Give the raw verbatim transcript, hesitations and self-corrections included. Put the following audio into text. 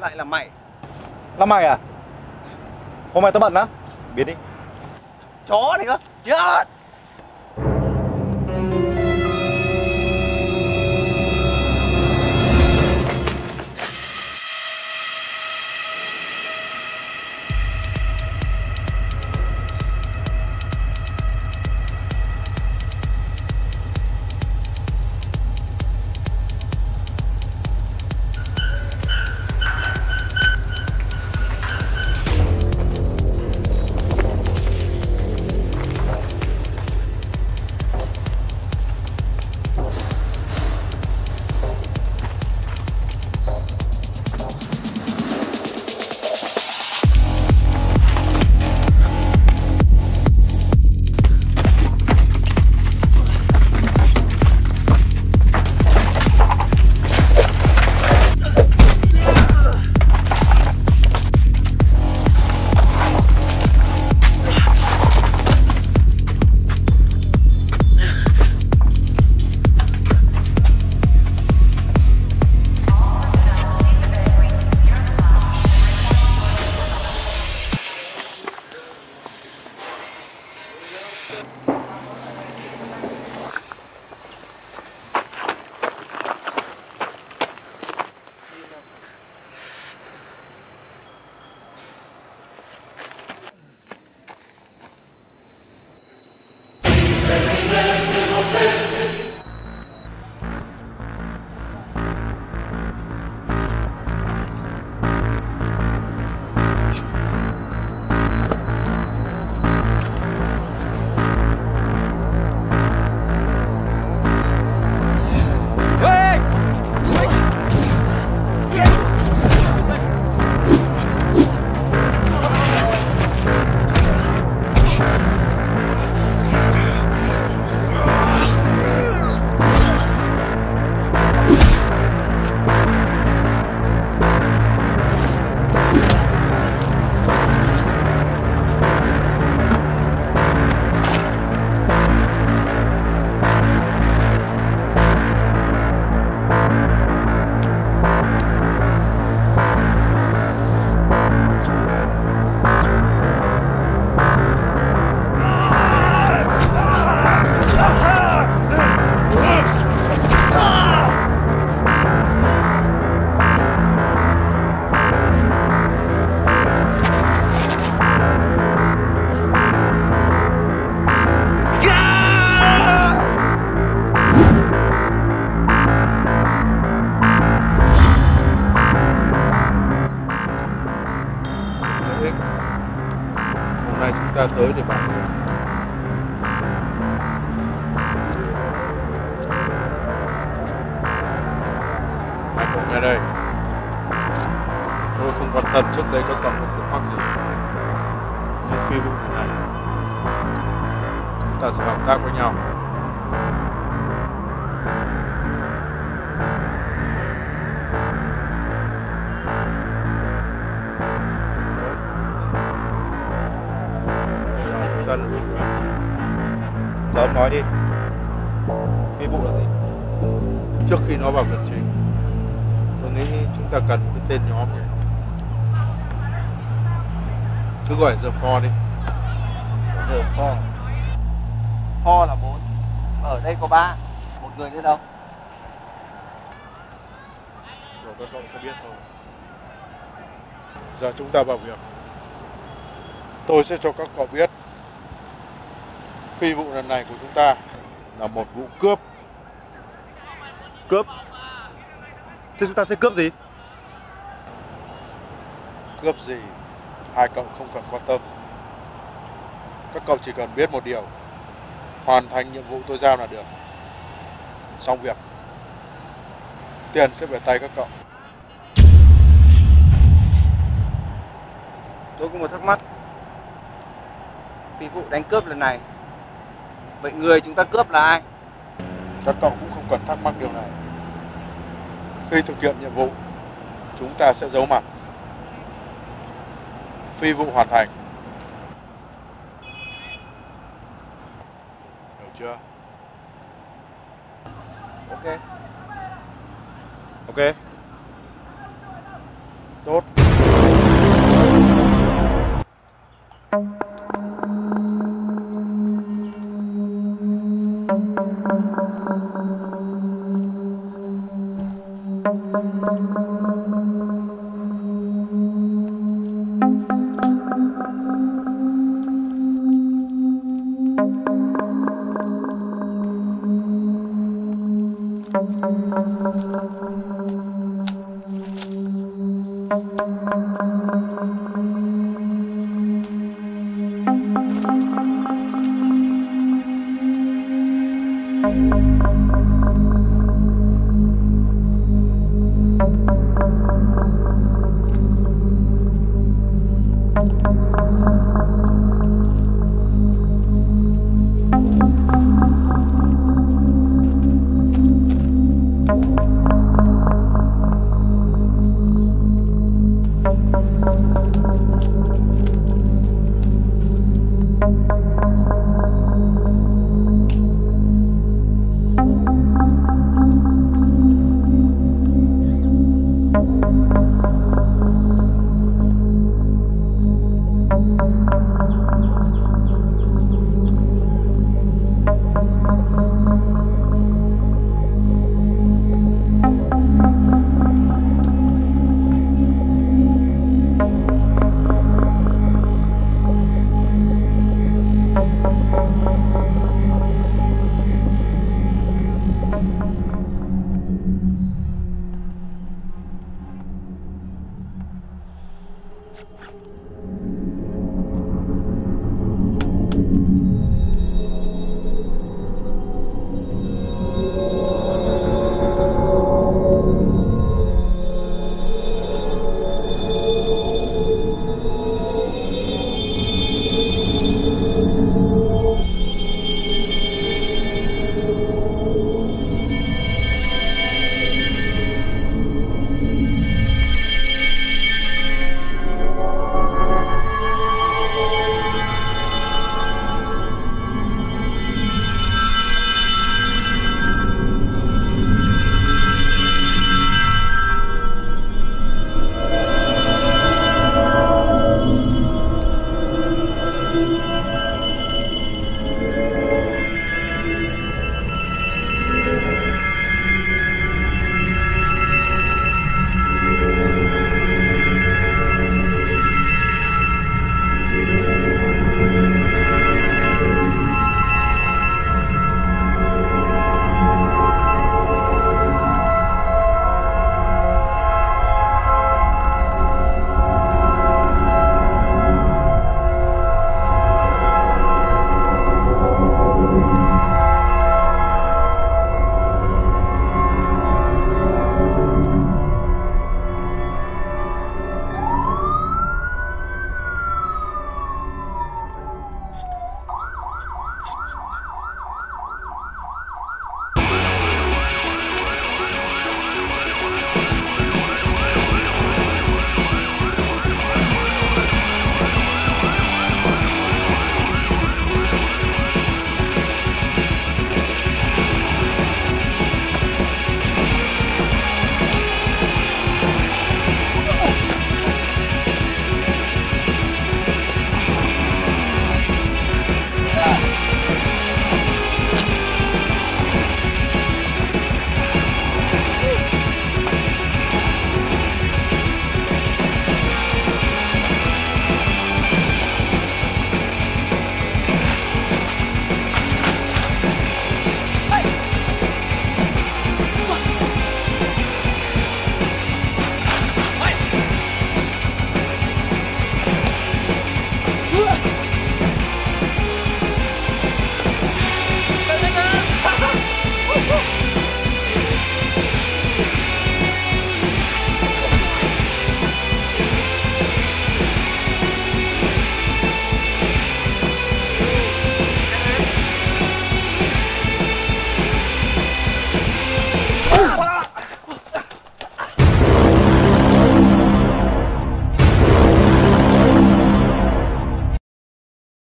lại là mày. Là mày à? Hôm nay tao bận lắm. Biến đi. Chó này cơ. Yes. Ta tới để bảo vệ. Hai cậu nghe đây, tôi không quan tâm trước đây các cậu có khúc mắc gì, nhưng phi vụ này chúng ta sẽ hợp tác với nhau. Giờ ông nói đi, phi vụ là gì? Trước khi nó vào vận trình, tôi nghĩ chúng ta cần một cái tên nhóm nhỉ. Cứ gọi The Four đi. The Four. Four là bốn. Ở đây có ba. Một người nữa đâu? Rồi các cậu sẽ biết thôi. Giờ chúng ta vào việc. Tôi sẽ cho các cậu biết phi vụ lần này của chúng ta là một vụ cướp. Cướp? Thế chúng ta sẽ cướp gì? Cướp gì? Hai cậu không cần quan tâm. Các cậu chỉ cần biết một điều, hoàn thành nhiệm vụ tôi giao là được. Xong việc, tiền sẽ về tay các cậu. Tôi có một thắc mắc. Phi vụ đánh cướp lần này, vậy người chúng ta cướp là ai? Các cậu cũng không cần thắc mắc điều này. Khi thực hiện nhiệm vụ, chúng ta sẽ giấu mặt. Phi vụ hoàn thành. Hiểu chưa? Ok. Ok. Tốt. Thank you.